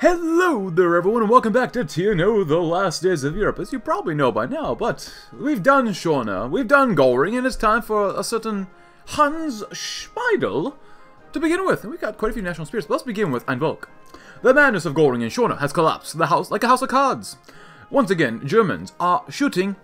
Hello there everyone, and welcome back to TNO The Last Days of Europe. As you probably know by now, but we've done Schörner, we've done Göring, and it's time for a certain Hans Speidel to begin with. And we've got quite a few national spirits, but let's begin with Ein Volk. The madness of Göring and Schörner has collapsed the house like a house of cards. Once again, Germans are shooting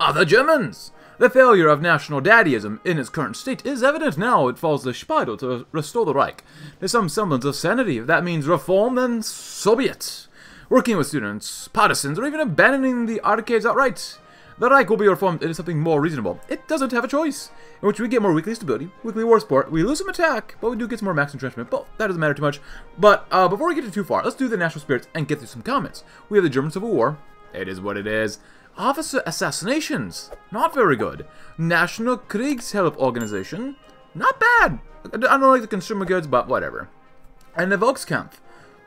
other Germans. The failure of national daddyism in its current state is evident now. It falls to Speidel to restore the Reich to some semblance of sanity. If that means reform, then so be it. Working with students, partisans, or even abandoning the arcades outright, the Reich will be reformed into something more reasonable. It doesn't have a choice, in which we get more weekly stability, weekly war support, we lose some attack, but we do get some more max entrenchment, but that doesn't matter too much. But before we get too far, let's do the national spirits and get through some comments. We have the German Civil War. It is what it is. Officer assassinations, not very good. National Kriegshilfe Organization, not bad. I don't like the consumer goods, but whatever. And the Volkskampf,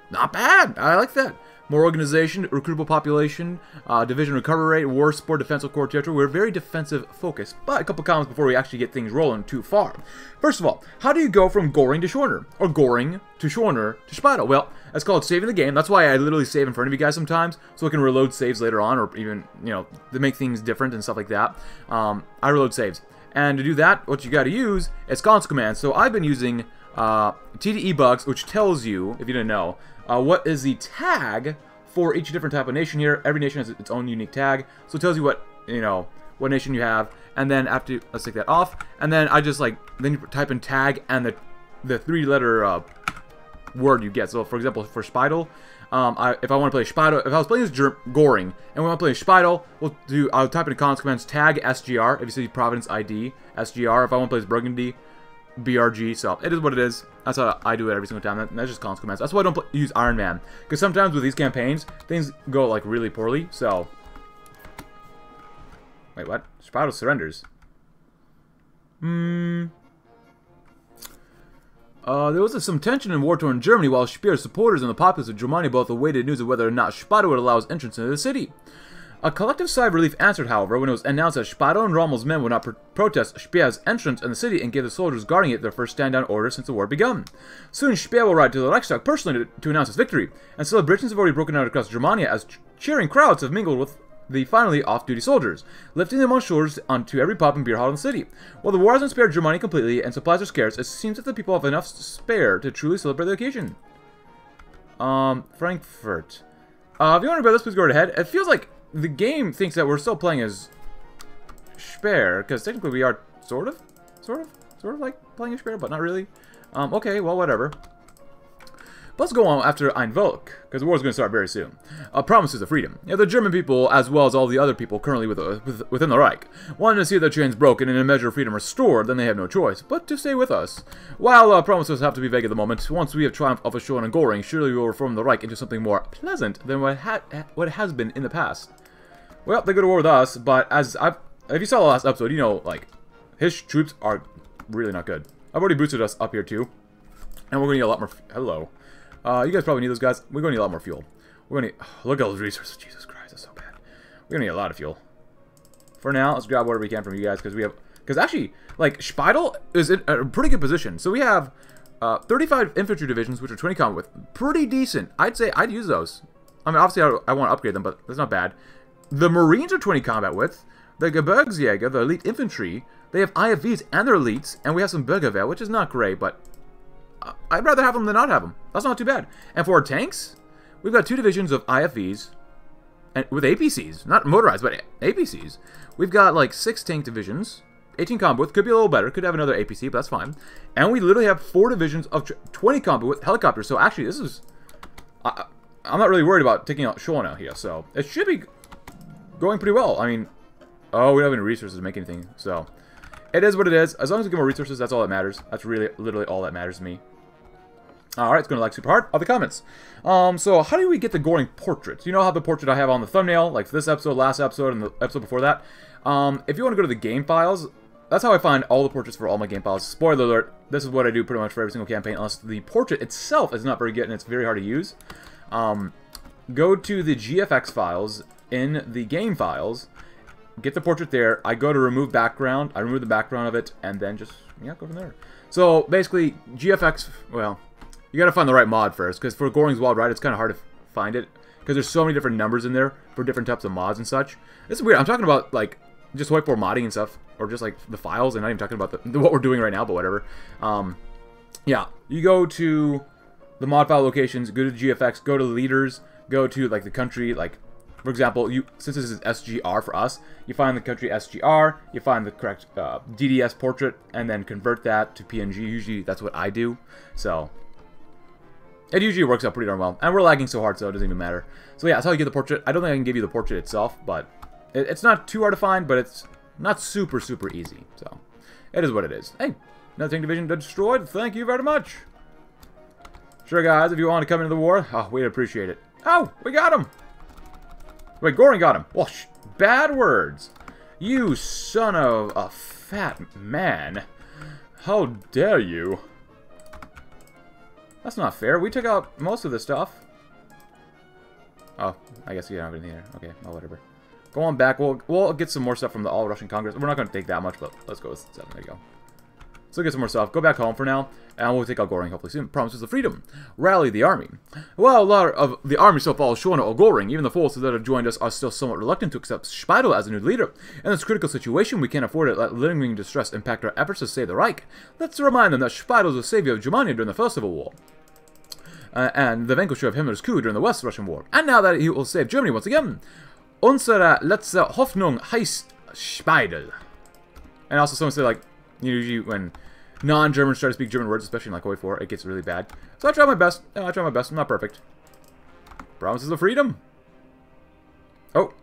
not bad. I like that. More organization, recruitable population, division recovery rate, war support, defensive core territory. We're very defensive focused. But a couple comments before we actually get things rolling too far. First of all, how do you go from Göring to Schörner? Or Göring to Schörner to Speidel? Well, that's called saving the game. That's why I literally save in front of you guys sometimes, so I can reload saves later on, or even, you know, to make things different and stuff like that. I reload saves. And to do that, what you got to use is console commands. So I've been using TDE bugs, which tells you, if you didn't know, what is the tag for each different type of nation here. Every nation has its own unique tag, so it tells you what, you know, what nation you have. And then after you, let's take that off, and then I just like, then you type in tag and the three-letter word you get. So for example, for Speidel, if I want to play Speidel, if I was playing as Göring and we want to play Speidel, I'll type in console commands tag SGR. If you see Providence ID SGR. If I want to play as Burgundy, BRG. So it is what it is. That's how I do it every single time. That's just console commands. That's why I don't use Iron Man, because sometimes with these campaigns things go like really poorly. So wait, what? Speidel surrenders. There was some tension in war-torn Germany while Speer's supporters and the populace of Germania both awaited news of whether or not Speidel would allow his entrance into the city. A collective sigh of relief answered, however, when it was announced that Speidel and Rommel's men would not protest Speer's entrance in the city and gave the soldiers guarding it their first stand-down order since the war begun. Soon Speer will ride to the Reichstag personally to announce his victory, and celebrations have already broken out across Germania as cheering crowds have mingled with the finally off-duty soldiers, lifting them on shoulders onto every pub and beer hall in the city. While the war hasn't spared Germany completely and supplies are scarce, it seems that the people have enough to spare to truly celebrate the occasion. Frankfurt. If you want to read this, please go right ahead. It feels like the game thinks that we're still playing as Speer, because technically we are sort of like playing as Speer, but not really. Okay, well, whatever. Let's go on after Ein Volk, because the war is going to start very soon. Promises of freedom. You know, the German people, as well as all the other people currently within the Reich, wanted to see their chains broken and a measure of freedom restored. Then they have no choice but to stay with us. While our promises have to be vague at the moment, once we have triumphed over Schörner and Göring, surely we will reform the Reich into something more pleasant than what has been in the past. Well, they go to war with us, but if you saw the last episode, you know, like, his troops are really not good. I've already boosted us up here too, and we're going to get a lot more. Hello. You guys probably need those guys. We're going to need a lot more fuel. We're going to need, look at all those resources. Jesus Christ, that's so bad. We're going to need a lot of fuel. For now, let's grab whatever we can from you guys, because we have, because actually, like, Speidel is in a pretty good position. So we have 35 infantry divisions, which are 20 combat with. Pretty decent. I'd say I'd use those. I mean, obviously, I want to upgrade them, but that's not bad. The Marines are 20 combat with. The Gebirgsjäger, the elite infantry, they have IFVs and their elites, and we have some Bergewehr, which is not great, but I'd rather have them than not have them. That's not too bad. And for our tanks, we've got two divisions of IFVs and with APCs. Not motorized, but APCs. We've got like 6 tank divisions. 18 combat with. Could be a little better. Could have another APC, but that's fine. And we literally have 4 divisions of 20 combat with helicopters. So actually, this is... I'm not really worried about taking out Schörner here. So it should be going pretty well. I mean... Oh, we don't have any resources to make anything. So it is what it is. As long as we get more resources, that's all that matters. That's really literally all that matters to me. Alright, it's going to like super hard. Other comments. So how do we get the Göring portrait? You know how the portrait I have on the thumbnail, like this episode, last episode, and the episode before that? If you want to go to the game files, that's how I find all the portraits for all my game files. Spoiler alert, this is what I do pretty much for every single campaign, unless the portrait itself is not very good and it's very hard to use. Go to the GFX files in the game files, get the portrait there. I go to remove background, I remove the background of it, and then just, yeah, go from there. So basically, GFX, well... You gotta find the right mod first, because for Goring's Wild Ride, it's kind of hard to find it, because there's so many different numbers in there for different types of mods and such. This is weird. I'm talking about, like, just whiteboard modding and stuff, or just, like, the files, and not even talking about what we're doing right now, but whatever. Yeah, you go to the mod file locations, go to GFX, go to leaders, go to, like, the country, like, for example, since this is SGR for us, you find the country SGR, you find the correct DDS portrait, and then convert that to PNG. Usually, that's what I do. So, it usually works out pretty darn well. And we're lagging so hard, so it doesn't even matter. So, yeah, that's how you get the portrait. I don't think I can give you the portrait itself, but it's not too hard to find, but it's not super, super easy. So, it is what it is. Hey, nothing division destroyed. Thank you very much. Sure, guys, if you want to come into the war, oh, we'd appreciate it. Oh, we got him. Wait, Göring got him. Well, bad words. You son of a fat man. How dare you? That's not fair. We took out most of the stuff. Oh, I guess you don't have anything there. Okay, well, whatever. Go on back. We'll get some more stuff from the All-Russian Congress. We're not going to take that much, but let's go with 7. There you go. So get some more stuff. Go back home for now, and we'll take out Göring hopefully soon. Promises of freedom. Rally the army. While a lot of the army so far has shown or Göring, even the forces that have joined us are still somewhat reluctant to accept Speidel as a new leader. In this critical situation, we can't afford to let lingering distress impact our efforts to save the Reich. Let's remind them that Speidel is the savior of Germania during the First Civil War. And the vanquisher of Himmler's coup during the West Russian War. And now that he will save Germany once again. Unsere letzte Hoffnung heißt Speidel. And also someone said, like, usually when non-Germans try to speak German words, especially in like Hoi 4, it gets really bad. So I try my best. I try my best. I'm not perfect. Promises of freedom. Oh.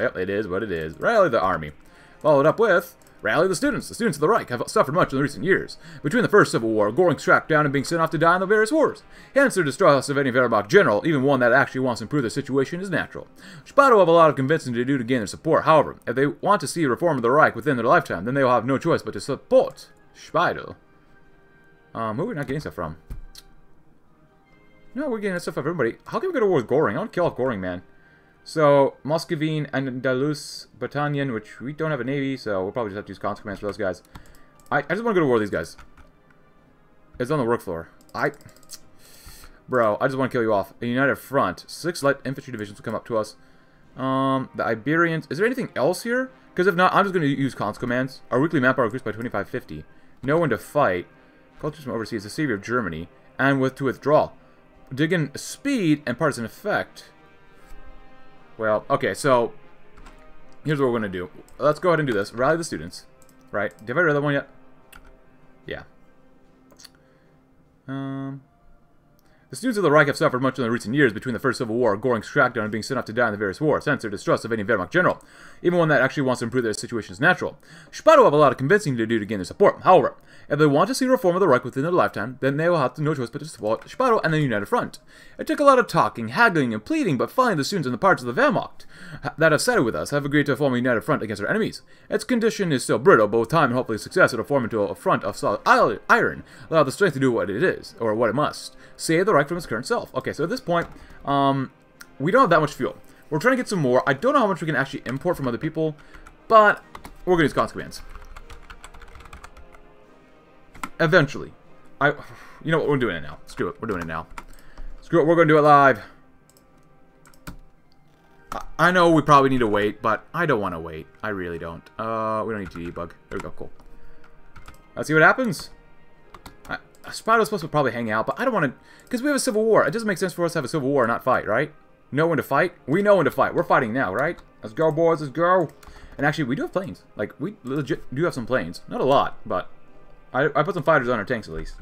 Yep, it is what it is. Rally the army. Followed up with rally the students. The students of the Reich have suffered much in the recent years. Between the First Civil War, Göring tracked down and being sent off to die in the various wars. Hence, their distrust of any Wehrmacht general, even one that actually wants to improve their situation, is natural. Speidel have a lot of convincing to do to gain their support. However, if they want to see a reform of the Reich within their lifetime, then they will have no choice but to support Speidel. Who are we not getting stuff from? No, we're getting stuff from everybody. How can we go to war with Göring? I want to kill off Göring, man. So, Muscovine and Andalus, Battalion, which we don't have a navy, so we'll probably just have to use conscript commands for those guys. I just want to go to war with these guys. It's on the work floor. Bro, I just want to kill you off. A united front. 6 light infantry divisions will come up to us. The Iberians. Is there anything else here? Because if not, I'm just going to use conscript commands. Our weekly manpower increased by 2550. No one to fight. Cultures from overseas. The savior of Germany. And with to withdraw. Dig in speed and partisan effect. Well, okay, so here's what we're going to do. Let's go ahead and do this. Rally the students. Right. Did I read that one yet? Yeah. The students of the Reich have suffered much in the recent years between the First Civil War, Göring's crackdown, and being sent off to die in the various wars, hence their distrust of any Wehrmacht general. Even one that actually wants to improve their situation is natural. Speidel have a lot of convincing to do to gain their support. However, if they want to see reform of the Reich within their lifetime, then they will have no choice but to support Speidel and the United Front. It took a lot of talking, haggling, and pleading, but finally the students and the parts of the Wehrmacht that have sided with us have agreed to form a united front against our enemies. Its condition is still brittle, but with time and hopefully success, it will form into a front of solid iron, allow the strength to do what it is, or what it must. Save the Reich from its current self. Okay, so at this point, we don't have that much fuel. We're trying to get some more. I don't know how much we can actually import from other people, but we're going to use conscript commands. Eventually. You know what? We're doing it now. Screw it. We're doing it now. Screw it. We're going to do it live. I know we probably need to wait, but I don't want to wait. I really don't. We don't need to debug. There we go. Cool. Let's see what happens. Spidal's supposed to probably hang out, but I don't want to... Because we have a civil war. It doesn't make sense for us to have a civil war and not fight, right? Know when to fight? We know when to fight. We're fighting now, right? Let's go, boys. Let's go. And actually, we do have planes. Like, we legit do have some planes. Not a lot, but... I put some fighters on our tanks, at least.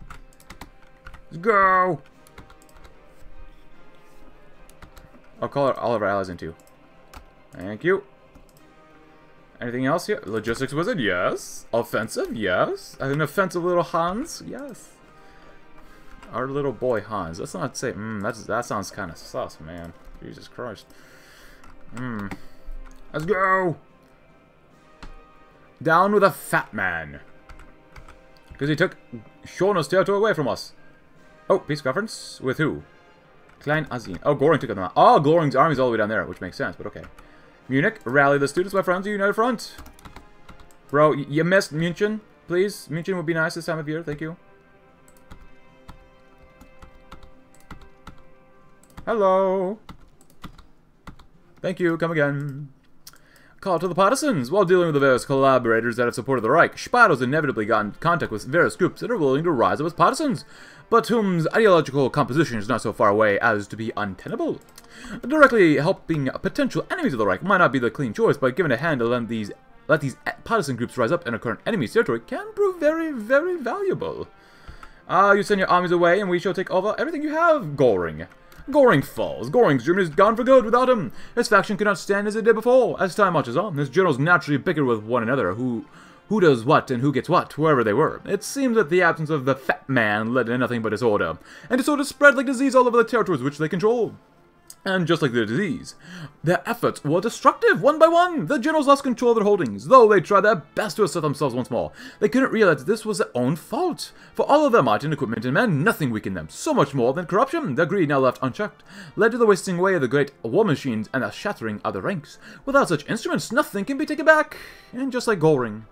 Let's go! I'll call all of our allies in, too. Thank you. Anything else here? Logistics wizard? Yes. Offensive? Yes. An offensive little Hans? Yes. Our little boy Hans. Let's not say... that sounds kind of sus, man. Jesus Christ. Let's go! Down with a fat man. Because he took Schörner's territory away from us. Oh, peace conference? With who? Klein Azin. Oh, Göring took them out. Oh, Göring's army's all the way down there, which makes sense, but okay. Munich, rally the students, my friends, the United Front. Bro, you missed München, please. München would be nice this time of year, thank you. Hello. Thank you. Come again. Call to the partisans. While dealing with the various collaborators that have supported the Reich, Speidel has inevitably gotten in contact with various groups that are willing to rise up as partisans, but whose ideological composition is not so far away as to be untenable. Directly helping potential enemies of the Reich might not be the clean choice, but given a hand to let these partisan groups rise up in a current enemy's territory can prove very, very valuable. You send your armies away and we shall take over everything you have, Göring. Göring falls. Göring's Germany is gone for good without him. His faction cannot stand as it did before. As time marches on, his generals naturally bicker with one another who does what and who gets what, wherever they were. It seems that the absence of the fat man led to nothing but disorder, and disorder spread like disease all over the territories which they control. And just like the disease, their efforts were destructive. One by one, the generals lost control of their holdings. Though they tried their best to assert themselves once more, they couldn't realize that this was their own fault. For all of their might and equipment and men, nothing weakened them. So much more than corruption, their greed now left unchecked, led to the wasting away of the great war machines and the shattering of the ranks. Without such instruments, nothing can be taken back. And just like Göring,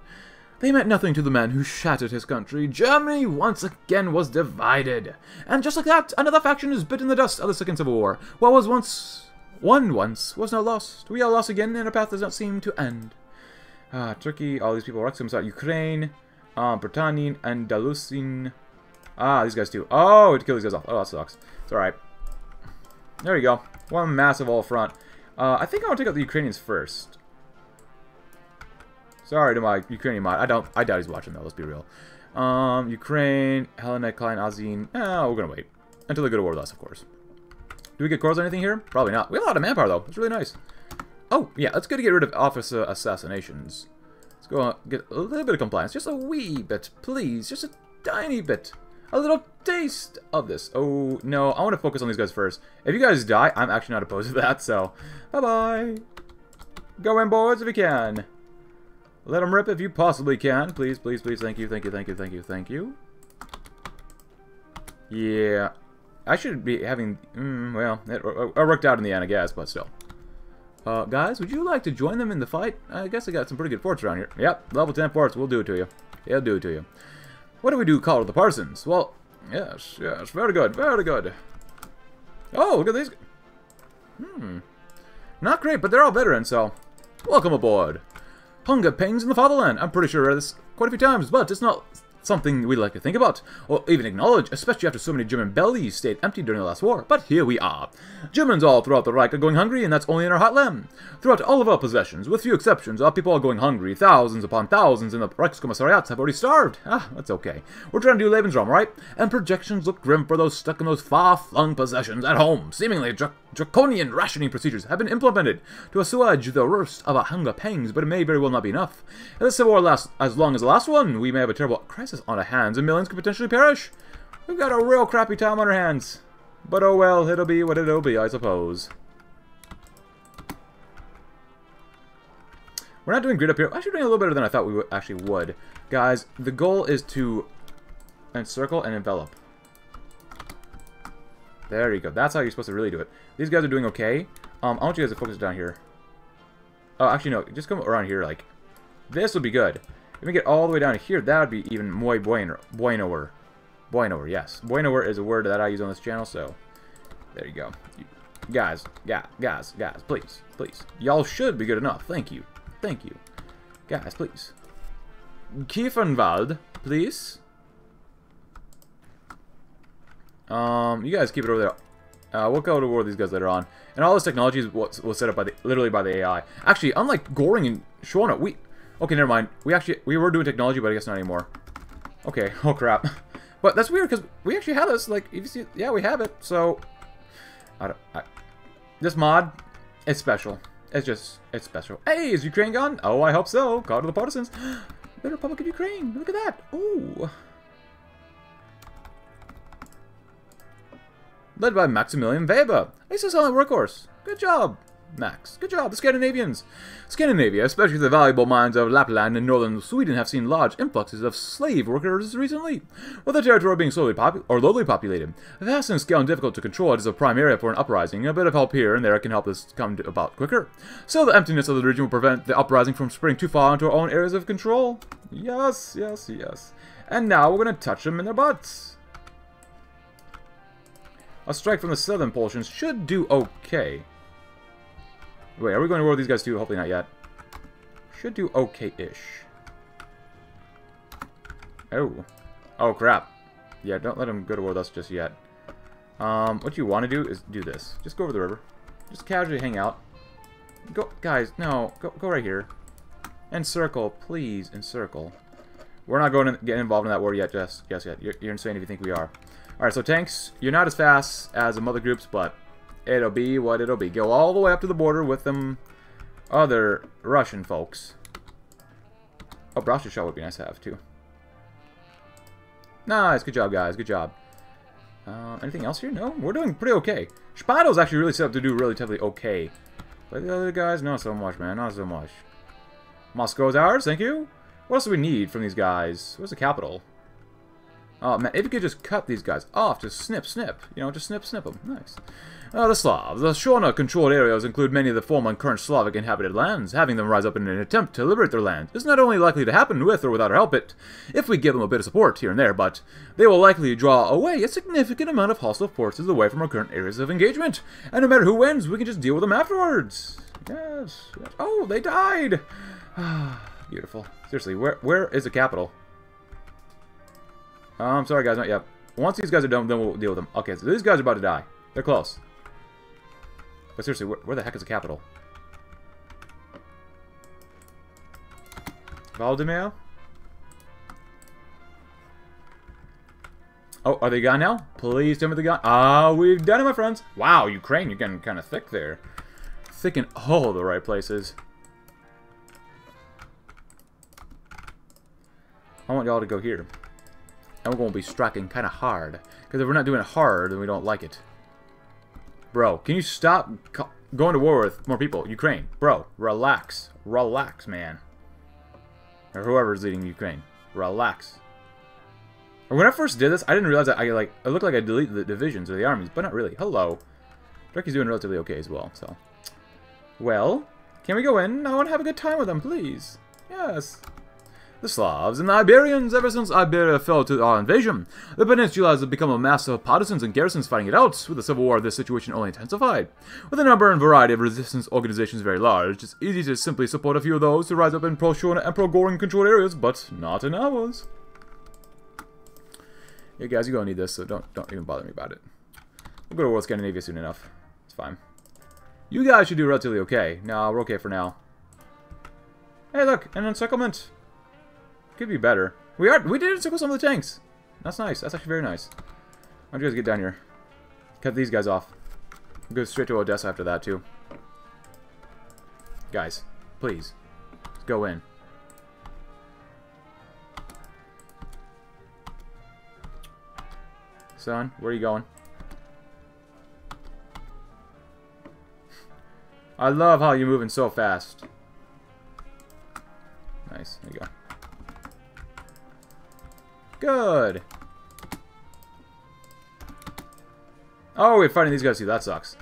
they meant nothing to the man who shattered his country. Germany once again was divided. And just like that, another faction is bit in the dust of the Second Civil War. What was once won once was now lost. We are lost again, and our path does not seem to end. Turkey, all these people, Russians, Ukraine, Britannia, Andalusian. These guys too. Oh, we had to kill these guys off. Oh, that sucks. It's alright. There you go. One massive all front. I think I want to take out the Ukrainians first. Sorry to my Ukrainian mod. I doubt he's watching though, let's be real. Ukraine, Helena, Klein, Azin. We're gonna wait. Until they go to war with us, of course. Do we get corps or anything here? Probably not. We have a lot of manpower though. That's really nice. Oh, yeah, let's go to get rid of officer assassinations. Let's go get a little bit of compliance. Just a wee bit, please. Just a tiny bit. A little taste of this. Oh, no. I want to focus on these guys first. If you guys die, I'm actually not opposed to that, so. Bye-bye. Go in, boards, if you can. Let them rip if you possibly can. Please, please, please. Thank you, thank you, thank you, thank you, thank you. Yeah. I should be having... well, it worked out in the end, I guess, but still. Guys, would you like to join them in the fight? I guess I got some pretty good forts around here. Yep, level 10 forts. We'll do it to you. They'll do it to you. What do we do? Call to the Parsons. Well, yes, yes. Very good, very good. Oh, look at these. Not great, but they're all veterans, so... Welcome aboard. Hunger pains in the fatherland. I'm pretty sure I read this quite a few times, but it's not something we like to think about, or even acknowledge, especially after so many German bellies stayed empty during the last war. But here we are. Germans all throughout the Reich are going hungry, and that's only in our heartland. Throughout all of our possessions, with few exceptions, our people are going hungry. Thousands upon thousands in the Reichskommissariats have already starved. Ah, that's okay. We're trying to do Lebensraum, right? And projections look grim for those stuck in those far-flung possessions at home. Seemingly draconian rationing procedures have been implemented to assuage the worst of our hunger pangs, but it may very well not be enough. If this civil war lasts as long as the last one, we may have a terrible crisis on our hands, and millions could potentially perish. We've got a real crappy time on our hands. But oh well, it'll be what it'll be, I suppose. We're not doing great up here. We're actually doing a little better than I thought we actually would. Guys, the goal is to encircle and envelop. There you go. That's how you're supposed to really do it. These guys are doing okay. I want you guys to focus down here. Oh, actually, no. Just come around here, like... This would be good. If we get all the way down here, that would be even muy bueno. Buenoer. Buenoer, yes. Buenoer is a word that I use on this channel, so... There you go. Guys, please. Please. Y'all should be good enough. Thank you. Thank you. Guys, please. Kiefernwald, please. You guys keep it over there. We'll go to war with these guys later on. And all this technology was set up by literally by the AI. Actually, unlike Göring and Schörner, okay, never mind. We were doing technology, but I guess not anymore. Okay, oh crap. But that's weird, because we actually have this, like, if you see, yeah, we have it, so... this mod, it's special. It's special. Hey, is Ukraine gone? Oh, I hope so. Call to the partisans. The Republic of Ukraine, look at that. Ooh. Led by Maximilian Weber. He's a solid workhorse. Good job, Max. Good job, the Scandinavians. Scandinavia, especially the valuable mines of Lapland and northern Sweden, have seen large influxes of slave workers recently. With the territory being slowly lowly populated, vast in scale and difficult to control, it is a prime area for an uprising. A bit of help here and there can help this come about quicker. So the emptiness of the region will prevent the uprising from spreading too far into our own areas of control. Yes, yes, yes. And now we're going to touch them in their butts. A strike from the southern portions should do okay. Wait, are we going to war these guys too? Hopefully not yet. Should do okay-ish. Oh. Oh, crap. Yeah, don't let them go to war with us just yet. What you want to do is do this. Just go over the river. Just casually hang out. Go, guys, no. Go right here. Encircle, please, encircle. We're not going to get involved in that war yet, just yet. You're insane if you think we are. Alright, so tanks, you're not as fast as the mother groups, but it'll be what it'll be. Go all the way up to the border with them other Russian folks. Oh, Brasov shot would be nice to have, too. Nice, good job, guys, good job. Anything else here? No, we're doing pretty okay. Speidel's actually really set up to do relatively okay. But the other guys, not so much, man, not so much. Moscow's ours, thank you. What else do we need from these guys? Where's the capital? Oh, man, if you could just cut these guys off, just snip, snip. You know, just snip, snip them. Nice. The Slavs. The Schörner-controlled areas include many of the former and current Slavic inhabited lands. Having them rise up in an attempt to liberate their land is not only likely to happen with or without our help, if we give them a bit of support here and there, but they will likely draw away a significant amount of hostile forces away from our current areas of engagement. And no matter who wins, we can just deal with them afterwards. Yes. Oh, they died. Beautiful. Seriously, where is the capital? Sorry guys, not yet. Once these guys are done, then we'll deal with them. Okay, so these guys are about to die. They're close. But seriously, where the heck is the capital? Valdemar? Oh, are they gone now? Please tell me they're gone. Ah, we've done it, my friends. Wow, Ukraine, you're getting kind of thick there. Thick in all the right places. I want y'all to go here. And we're going to be striking kind of hard. Because if we're not doing it hard, then we don't like it. Bro, can you stop going to war with more people? Ukraine. Bro, relax. Relax, man. Or whoever's leading Ukraine. Relax. When I first did this, I didn't realize that it looked like I deleted the divisions or the armies. But not really. Hello. Turkey's doing relatively okay as well, so. Well, can we go in? I want to have a good time with them, please. Yes. The Slavs and the Iberians, ever since Iberia fell to our invasion, the peninsula has become a mass of partisans and garrisons fighting it out. With the Civil War, this situation only intensified. With a number and variety of resistance organizations very large, it's easy to simply support a few of those to rise up in pro-Schörner and pro-Göring controlled areas, but not in ours. Yeah, guys, you're gonna need this, so don't even bother me about it. We'll go to World Scandinavia soon enough. It's fine. You guys should do relatively okay. Nah, we're okay for now. Hey, look, an encirclement. Could be better. We did encircle some of the tanks. That's nice. That's actually very nice. Why don't you guys get down here? Cut these guys off. We'll go straight to Odessa after that too. Guys, please. Let's go in. Son, where are you going? I love how you're moving so fast. Nice. There you go. Good. Oh, we're fighting these guys too. That sucks.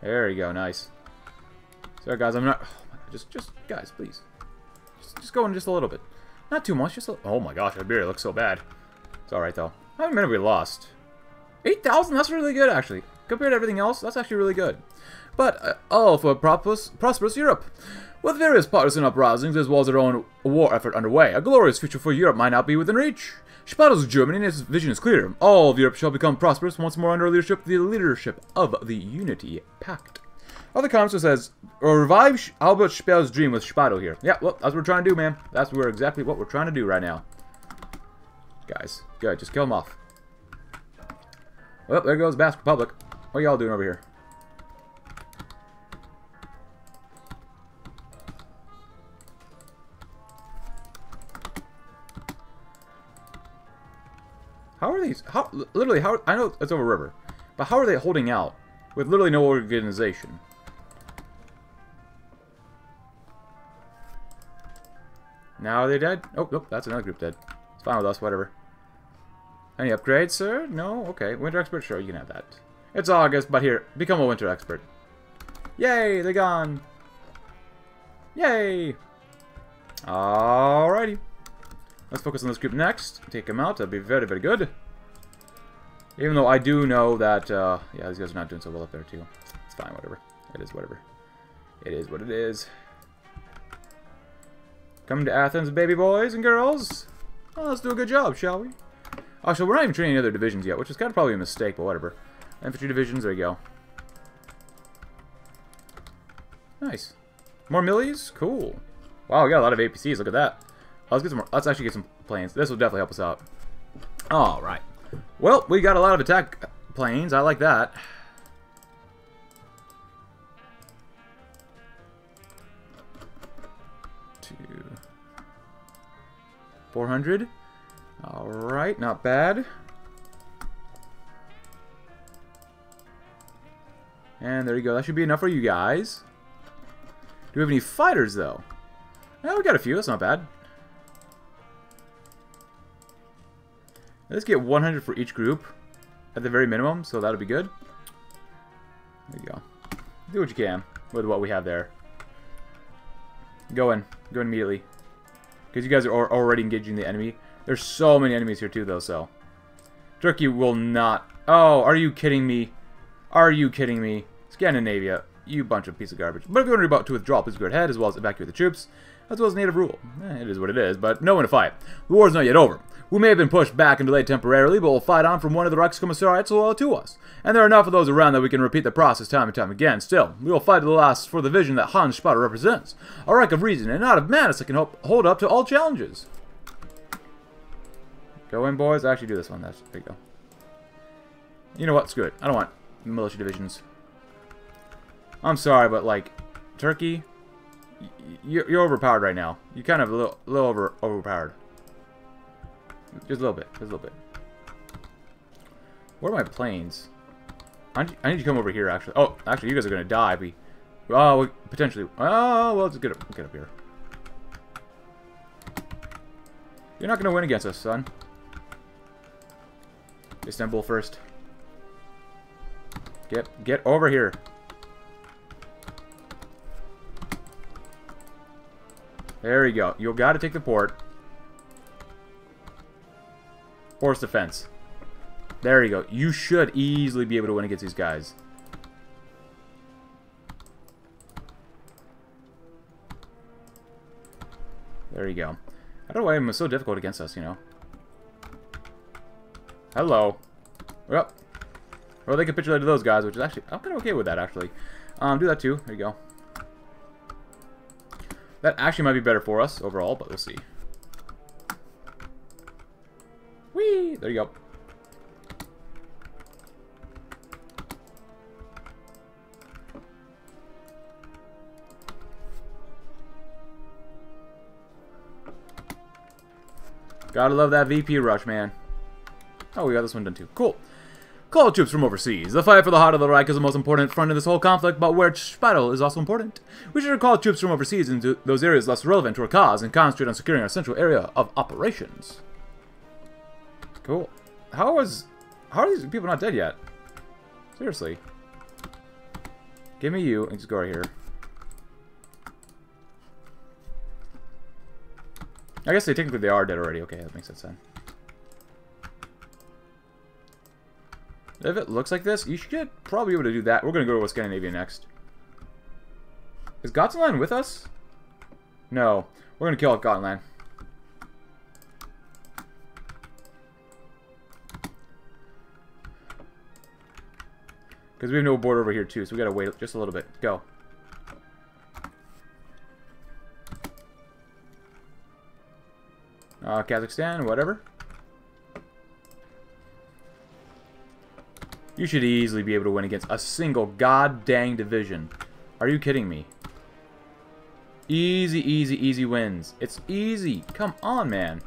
There we go. Nice. Sorry, guys. I'm not. Oh, just, guys, please. Just go in just a little bit. Not too much. Just. A... Oh my gosh, Iberia looks so bad. It's all right though. How many we lost? 8,000. That's really good, actually. Compared to everything else, that's actually really good. But all for a prosperous Europe. With various partisan uprisings, as well as their own war effort underway, a glorious future for Europe might not be within reach. Speidel's Germany and his vision is clear. All of Europe shall become prosperous once more under the leadership of the Unity Pact. Other comments says, revive Albert Speer's dream with Speidel here. Yeah, well, that's what we're trying to do, man. That's exactly what we're trying to do right now. Guys, good. Just kill him off. Well, there goes Basque Republic. What are y'all doing over here? How are these? Literally, I know it's over a river, but how are they holding out with literally no organization? Now are they dead? Oh, nope, that's another group dead. It's fine with us, whatever. Any upgrades, sir? No? Okay. Winter expert? Sure, you can have that. It's August, but here, become a winter expert. Yay, they're gone. Yay. Alrighty. Let's focus on this group next. Take them out. That'd be very, very good. Even though I do know that, yeah, these guys are not doing so well up there, too. It's fine, whatever. It is whatever. It is what it is. Come to Athens, baby boys and girls. Well, let's do a good job, shall we? Actually, we're not even training other divisions yet, which is kind of probably a mistake, but whatever. Infantry divisions, there you go. Nice. More millies? Cool. Wow, we got a lot of APCs. Look at that. Let's get some more. Let's actually get some planes. This will definitely help us out. All right. Well, we got a lot of attack planes. I like that. Two. 400. All right, not bad. And there you go. That should be enough for you guys. Do we have any fighters, though? Yeah, we got a few. That's not bad. Let's get 100 for each group at the very minimum, so that'll be good. There you go. Do what you can with what we have there. Go in. Go in immediately. Because you guys are already engaging the enemy. There's so many enemies here, too, though, so. Turkey will not... Oh, are you kidding me? Are you kidding me? Scandinavia, you bunch of piece of garbage. But if you're about to withdraw, please go ahead, as well as evacuate the troops, as well as native rule. Eh, it is what it is, but no one to fight. The war is not yet over. We may have been pushed back and delayed temporarily, but we'll fight on from one of the Reichskommissariats loyal to us. And there are enough of those around that we can repeat the process time and time again. Still, we will fight to the last for the vision that Hans Speidel represents. A Reich of reason and not of madness that can hold up to all challenges. Go in, boys. I actually do this one. That's, there you go. You know what? Screw it. I don't want militia divisions. I'm sorry, but, like, Turkey, you're overpowered right now. You're kind of a little overpowered. Just a little bit. Just a little bit. Where are my planes? I need you to come over here, actually. Oh, actually, you guys are going to die. We potentially... Oh, well, just get up here. You're not going to win against us, son. Istanbul first. Get over here. There you go. You've got to take the port. Force defense. There you go. You should easily be able to win against these guys. There you go. I don't know why I'm so difficult against us, you know. Hello. Well, or they capitulated to those guys, which is actually... I'm kind of okay with that, actually. Do that, too. There you go. That actually might be better for us overall, but we'll see. Whee! There you go. Gotta love that VP rush, man. Oh, we got this one done too. Cool. Call troops from overseas. The fight for the heart of the Reich is the most important front in this whole conflict, but where Speidel is also important. We should recall troops from overseas into those areas less relevant to our cause and concentrate on securing our central area of operations. Cool. How are these people not dead yet? Seriously. Give me you and just go right here. I guess technically they are dead already. Okay, that makes sense then. If it looks like this, you should probably be able to do that. We're going to go to Scandinavia next. Is Gotland with us? No. We're going to kill Gotland. Because we have no border over here, too, so we got to wait just a little bit. Go. Kazakhstan, whatever. You should easily be able to win against a single god-dang division. Are you kidding me? Easy, easy, easy wins. It's easy. Come on, man.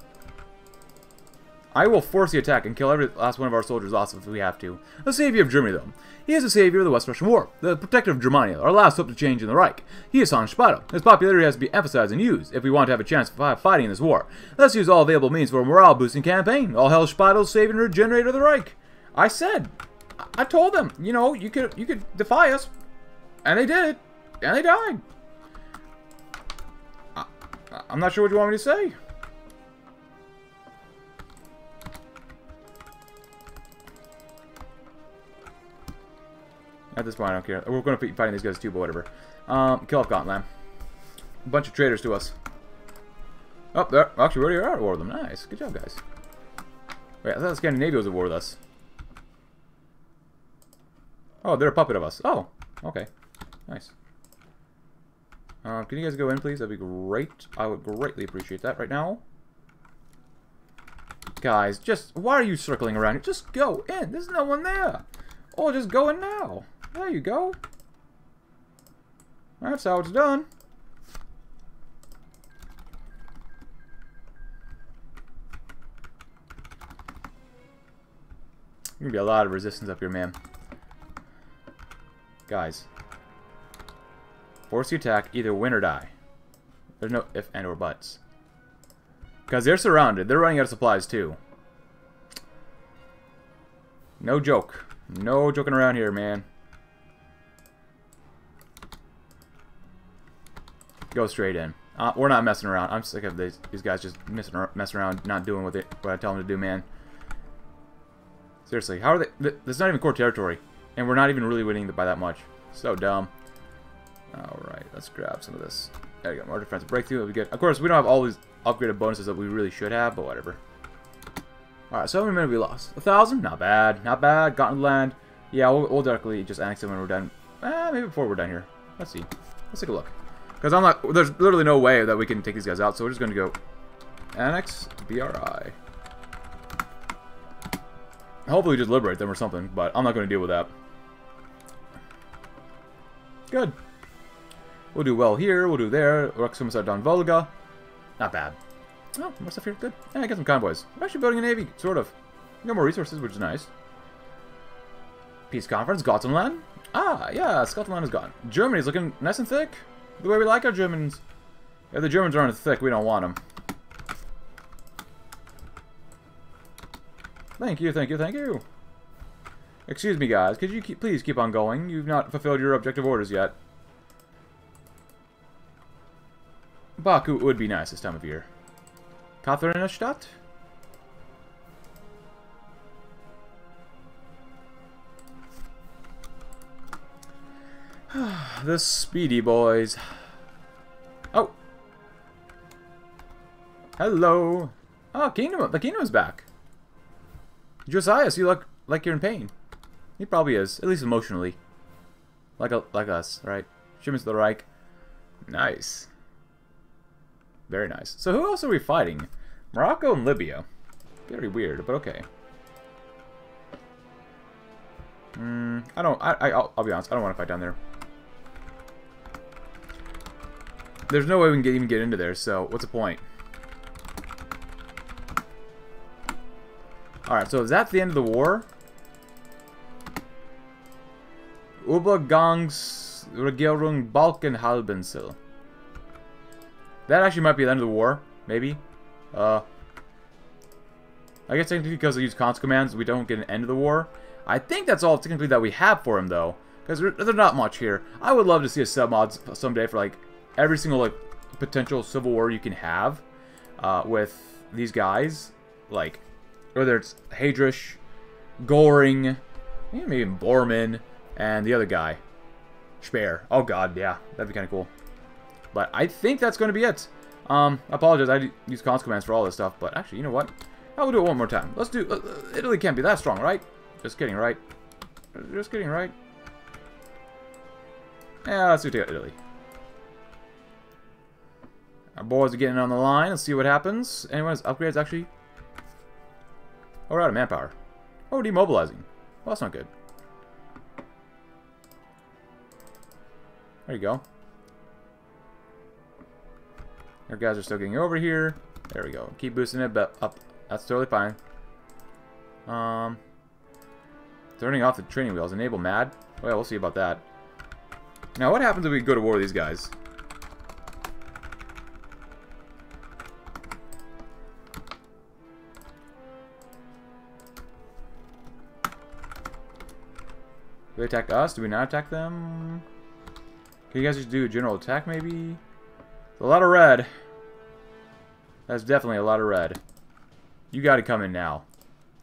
I will force the attack and kill every last one of our soldiers lost if we have to. The savior of Germany, though. He is the savior of the West Russian War, the protector of Germania, our last hope to change in the Reich. He is Hans Speidel. His popularity has to be emphasized and used if we want to have a chance of fighting in this war. Let's use all available means for a morale-boosting campaign. All hail Speidel's savior and regenerator of the Reich. I said... I told them, you know, you could defy us, and they did, and they died. I'm not sure what you want me to say. At this point, I don't care. We're going to be fighting these guys too, but whatever. Kill off Gotland. A bunch of traitors to us. Oh, there. Actually, we already are at war with them. Nice. Good job, guys. Wait, I thought Scandinavia was at war with us. Oh, they're a puppet of us. Oh, okay. Nice. Can you guys go in, please? That'd be great. I would greatly appreciate that right now. Guys, just... Why are you circling around here? Just go in. There's no one there. Oh, just go in now. There you go. That's how it's done. There's going to be a lot of resistance up here, man. Guys. Force the attack. Either win or die. There's no if and or buts. Because they're surrounded. They're running out of supplies, too. No joke. No joking around here, man. Go straight in. We're not messing around. I'm sick of these guys just messing around, not doing what I tell them to do, man. Seriously, how are they... This is not even core territory. And we're not even really winning by that much. So dumb. Alright, let's grab some of this. There we go. More defensive breakthrough. That'll be good. Of course, we don't have all these upgraded bonuses that we really should have, but whatever. Alright, so how many men have we lost? 1,000? Not bad. Not bad. Gotland. Yeah, we'll directly just annex them when we're done. Maybe before we're done here. Let's see. Let's take a look. Because I'm not... There's literally no way that we can take these guys out, so we're just going to go... Annex BRI. Hopefully we just liberate them or something, but I'm not going to deal with that. Good. We'll do well here, we'll do there. Reichskommissariat on Volga. Not bad. Oh, more stuff here. Good. And I got some convoys. We're actually building a navy, sort of. We got more resources, which is nice. Peace conference, Gotenland. Ah, yeah, Scotland is gone. Germany's looking nice and thick. The way we like our Germans. If the Germans aren't thick, we don't want them. Thank you, thank you, thank you. Excuse me, guys. Could you please keep on going? You've not fulfilled your objective orders yet. Baku would be nice this time of year. Katharinastadt? The speedy boys. Oh! Hello! Oh, Kingdom! The Kingdom is back! Josias, you look like you're in pain. He probably is, at least emotionally. Like us, right? Shipments to the Reich. Nice. Very nice. So who else are we fighting? Morocco and Libya. Very weird, but okay. I don't... I'll be honest. I don't want to fight down there. There's no way we can even get into there, so what's the point? Alright, so is that the end of the war? Übergangs Regierung Balkenhalbinsel. That actually might be the end of the war, maybe. I guess technically because they use cons commands, we don't get an end of the war. I think that's all technically that we have for him, though, because there's not much here. I would love to see a submod someday for like every single like potential civil war you can have with these guys, like whether it's Heydrich, Göring, maybe even Bormann, and the other guy, Speer. Oh God, yeah, that'd be kind of cool. But I think that's going to be it. I apologize. I use cons commands for all this stuff. But actually, you know what? I will do it one more time. Let's do... Italy can't be that strong, right? Just kidding, right? Just kidding, right? Yeah, let's do Italy. Our boys are getting on the line. Let's see what happens. Anyone has upgrades, actually? Oh, we're out of manpower. Oh, demobilizing. Well, that's not good. There you go. Our guys are still getting over here. There we go. Keep boosting it up. That's totally fine. Turning off the training wheels. Enable MAD. Well, we'll see about that. Now, what happens if we go to war with these guys? Do they attack us? Do we not attack them? Can you guys just do a general attack, maybe? A lot of red. That's definitely a lot of red. You got to come in now.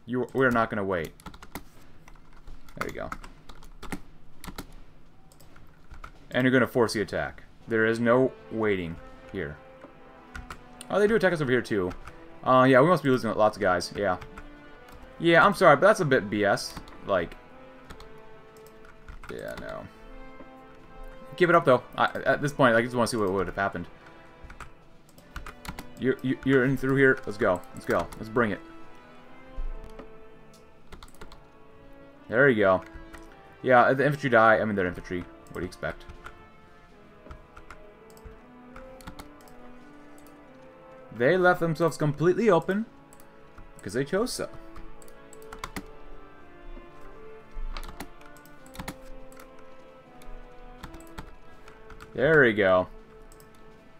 We're not going to wait. There we go. And you're going to force the attack. There is no waiting here. Oh, they do attack us over here, too. Yeah, we must be losing lots of guys. Yeah. Yeah, I'm sorry, but that's a bit BS. Like... yeah, no. Give it up, though. At this point, I just want to see what would have happened. You're in through here. Let's go. Let's go. Let's bring it. There you go. Yeah, the infantry die. I mean, they're infantry. What do you expect? They left themselves completely open because they chose so. There we go.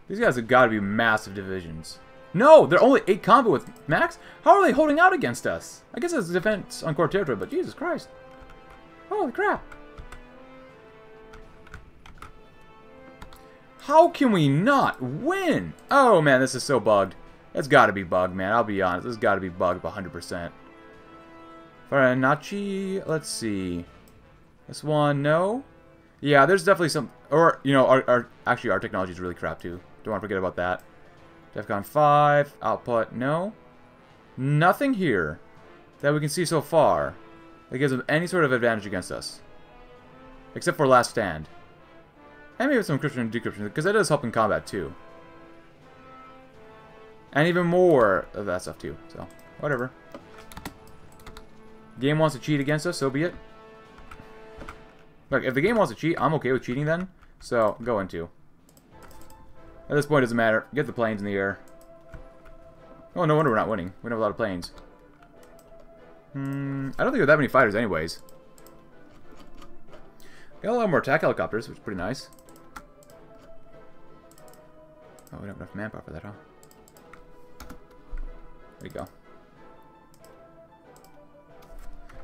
These guys have got to be massive divisions. No, they're only 8 combat with max? How are they holding out against us? I guess it's defense on core territory, but Jesus Christ. Holy crap. How can we not win? Oh, man, this is so bugged. That's got to be bugged, man. I'll be honest. This has got to be bugged 100%. Farinachi, let's see. This one, no. Yeah, there's definitely some... or, you know, our technology is really crap, too. Don't want to forget about that. DEFCON 5, output, no. Nothing here that we can see so far that gives them any sort of advantage against us. Except for Last Stand. And maybe some encryption and decryption, because that does help in combat, too. And even more of that stuff, too. So, whatever. Game wants to cheat against us, so be it. Look, if the game wants to cheat, I'm okay with cheating then. So, go into. At this point, it doesn't matter. Get the planes in the air. Oh, no wonder we're not winning. We don't have a lot of planes. I don't think we have that many fighters anyways. Got a lot more attack helicopters, which is pretty nice. Oh, we don't have enough manpower for that, huh? There you go.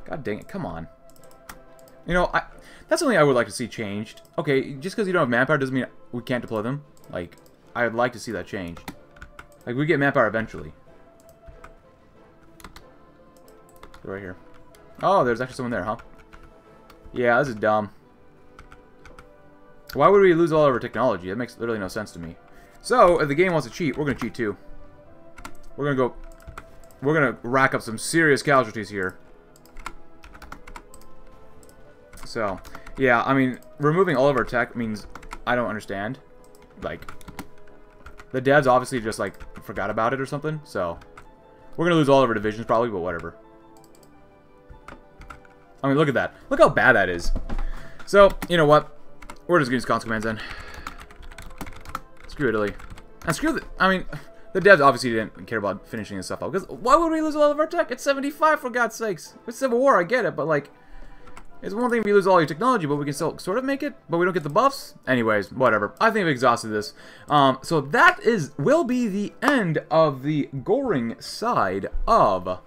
God dang it, come on. You know, that's something I would like to see changed. Okay, just because you don't have manpower doesn't mean we can't deploy them. Like, I would like to see that changed. Like, we get manpower eventually. Right here. Oh, there's actually someone there, huh? Yeah, this is dumb. Why would we lose all of our technology? That makes literally no sense to me. So, if the game wants to cheat, we're going to cheat too. We're going to go... we're going to rack up some serious casualties here. So, yeah, I mean, removing all of our tech means I don't understand. Like, the devs obviously just, like, forgot about it or something. So, we're going to lose all of our divisions probably, but whatever. I mean, look at that. Look how bad that is. So, you know what? We're just going to use console commands then. Screw Italy. And screw the... I mean, the devs obviously didn't care about finishing this stuff out. Because why would we lose all of our tech? It's 75, for God's sakes. It's Civil War, I get it. But, like, it's one thing if you lose all your technology, but we can still sort of make it. But we don't get the buffs. Anyways, whatever. I think I've exhausted this. So that will be the end of the Göring side of...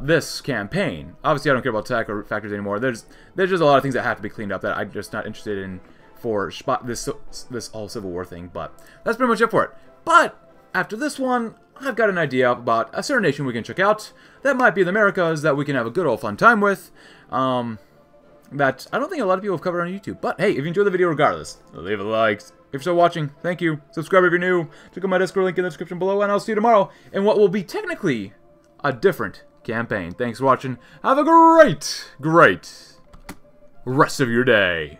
this campaign. Obviously, I don't care about tech or factors anymore. There's just a lot of things that have to be cleaned up that I'm just not interested in for this whole Civil War thing, but that's pretty much it for it. But after this one, I've got an idea about a certain nation we can check out that might be the Americas that we can have a good old fun time with, that I don't think a lot of people have covered on YouTube. But hey, if you enjoyed the video regardless, leave a like. If you're still watching, thank you. Subscribe if you're new. Check out my Discord link in the description below, and I'll see you tomorrow in what will be technically a different campaign. Thanks for watching. Have a great rest of your day.